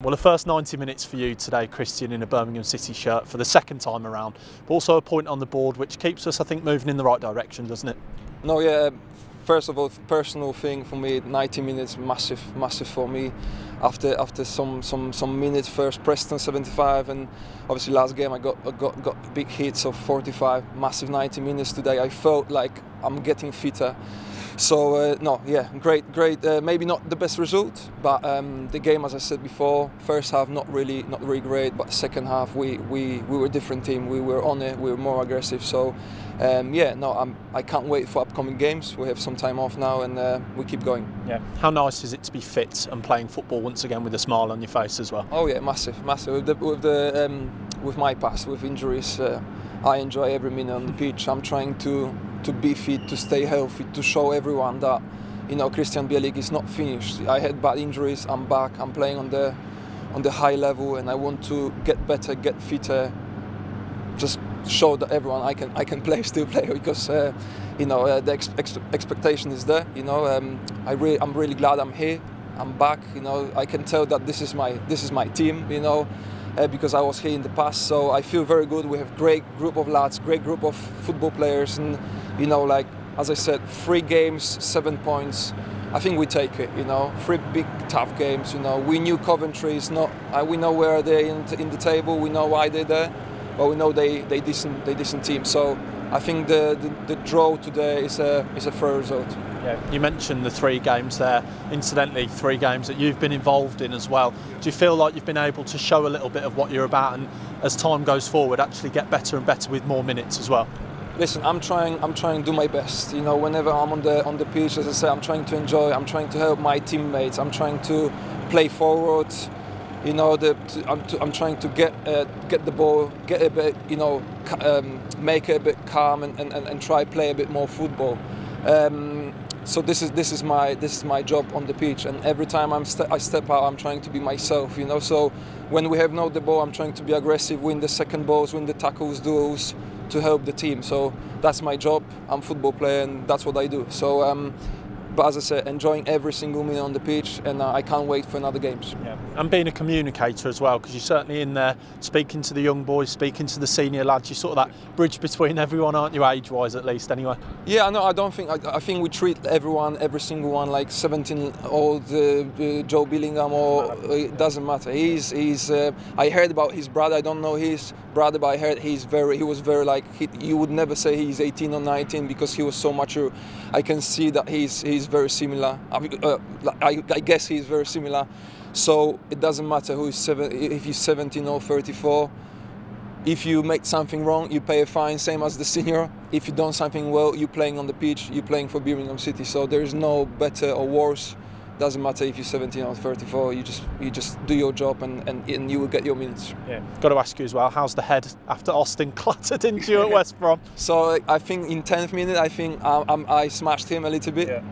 Well, the first 90 minutes for you today, Krystian, in a Birmingham City shirt for the second time around, but also a point on the board which keeps us, I think, moving in the right direction, doesn't it? No, yeah. First of all, personal thing for me, 90 minutes, massive for me. After some minutes, first Preston 75, and obviously last game I got big hits of 45, massive 90 minutes today. I felt like I'm getting fitter. So no, yeah, great. Maybe not the best result, but the game, as I said before, first half not really great, but second half we were a different team. We were on it. We were more aggressive. So yeah, no, I can't wait for upcoming games. We have some time off now, and we keep going. Yeah. How nice is it to be fit and playing football once again with a smile on your face as well? Oh yeah, massive. With my past, with injuries, I enjoy every minute on the pitch. I'm trying to be fit, to stay healthy, to show everyone that, you know, Krystian Bielik is not finished. I had bad injuries, I'm back, I'm playing on the high level, and I want to get better, get fitter, just show that everyone I can play, still play, because you know, the expectation is there, you know. I'm really glad I'm here, I'm back, you know. I can tell that this is my team, you know, because I was here in the past, so I feel very good. We have great group of lads, great group of football players, and, you know, like, as I said, 3 games, 7 points, I think we take it, you know. 3 big, tough games, you know. We knew Coventry is not, we know where they're in the table, we know why they're there, but we know they're decent team, so I think the draw today is a fair result. Yeah, you mentioned the 3 games there. Incidentally, 3 games that you've been involved in as well. Do you feel like you've been able to show a little bit of what you're about, and as time goes forward, actually get better and better with more minutes as well? Listen, I'm trying to do my best. You know, whenever I'm on the pitch, as I say, I'm trying to enjoy. I'm trying to help my teammates. I'm trying to play forward. You know, I'm trying to get the ball, get a bit, you know, make it a bit calm, and try play a bit more football. So this is my job on the pitch, and every time I step out, I'm trying to be myself, you know. So when we have not the ball, I'm trying to be aggressive, win the second balls, win the tackles, duels, to help the team. So that's my job. I'm a football player, and that's what I do. So. But as I said, enjoying every single minute on the pitch, and I can't wait for another games. Yeah. And being a communicator as well, because you're certainly in there speaking to the young boys, speaking to the senior lads. You're sort of that bridge between everyone, aren't you, age-wise at least, anyway? Yeah, no, I don't think, I think we treat everyone, every single one, like 17-year-old Joe Bellingham, or it doesn't matter. He's I heard about his brother. I don't know his brother, but I heard he was very like, you would never say he's 18 or 19 because he was so mature. I can see that he's very similar. I guess he's very similar, so it doesn't matter who is if he's 17 or 34. If you make something wrong, you pay a fine, same as the senior. If you don't something well, you're playing on the pitch, you're playing for Birmingham City, so there is no better or worse. Doesn't matter if you're 17 or 34. You just do your job, and you will get your minutes. Yeah. Got to ask you as well. How's the head after Austin clattered into you at West Brom? So I think in 10th minute, I think I smashed him a little bit, yeah.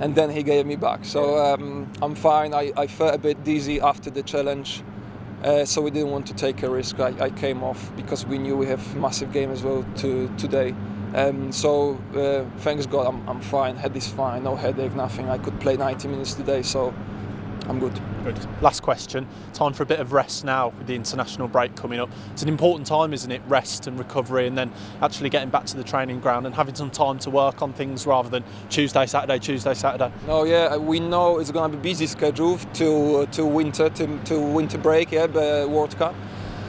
And then he gave me back. So yeah. I'm fine. I felt a bit dizzy after the challenge, so we didn't want to take a risk. I came off because we knew we have massive game as well today. So thanks God, I'm fine. Head is fine, no headache, nothing. I could play 90 minutes today, so I'm good. Last question, time for a bit of rest now with the international break coming up. It's an important time, isn't it? Rest and recovery, and then actually getting back to the training ground and having some time to work on things rather than Tuesday, Saturday, Tuesday, Saturday. No, yeah, we know it's going to be busy schedule till winter break, yeah, the World Cup.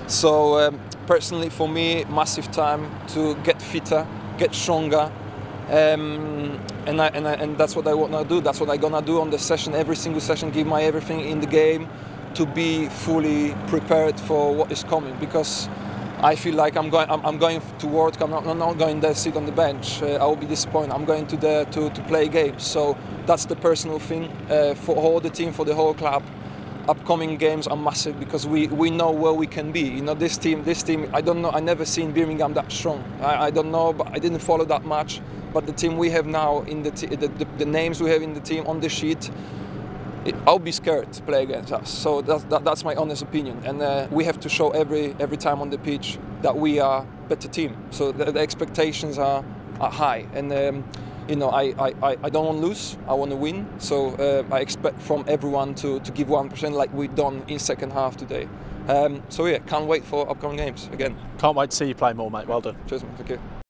So personally for me, massive time to get fitter, get stronger, and that's what I want to do. That's what I'm gonna do on the session, every single session, give my everything in the game to be fully prepared for what is coming, because I feel like I'm going to World Cup. I'm not going there, sit on the bench. I will be disappointed. I'm going to there to play games. So that's the personal thing for all the team, for the whole club. Upcoming games are massive because we know where we can be. You know, this team, I don't know, I never seen Birmingham that strong. I don't know, but I didn't follow that much. But the team we have now, in the names we have in the team on the sheet, I'll be scared to play against us. So that's my honest opinion. And we have to show every time on the pitch that we are a better team. So the expectations are high. And you know, I don't want to lose, I want to win. So I expect from everyone to give 1% like we've done in second half today. So yeah, can't wait for upcoming games again. Can't wait to see you play more, mate. Well done. Cheers, mate. Thank you.